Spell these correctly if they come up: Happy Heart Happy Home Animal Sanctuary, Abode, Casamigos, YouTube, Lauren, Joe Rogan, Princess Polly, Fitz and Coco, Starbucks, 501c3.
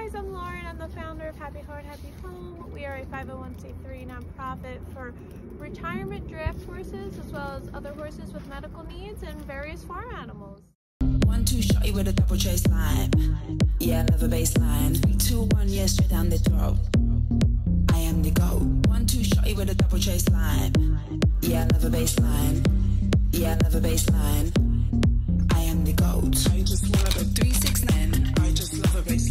guys, I'm Lauren. I'm the founder of Happy Heart Happy Home. We are a 501c3 nonprofit for retirement draft horses as well as other horses with medical needs and various farm animals. 1-2 shotty with a double chase line. Yeah, I love a baseline. 3-2-1, yeah, straight down the throat. I am the goat. 1-2 shotty with a double chase line. Yeah, I love a baseline. Yeah, I love a baseline. I am the goat. I just love a 3-6-9. I just love a baseline.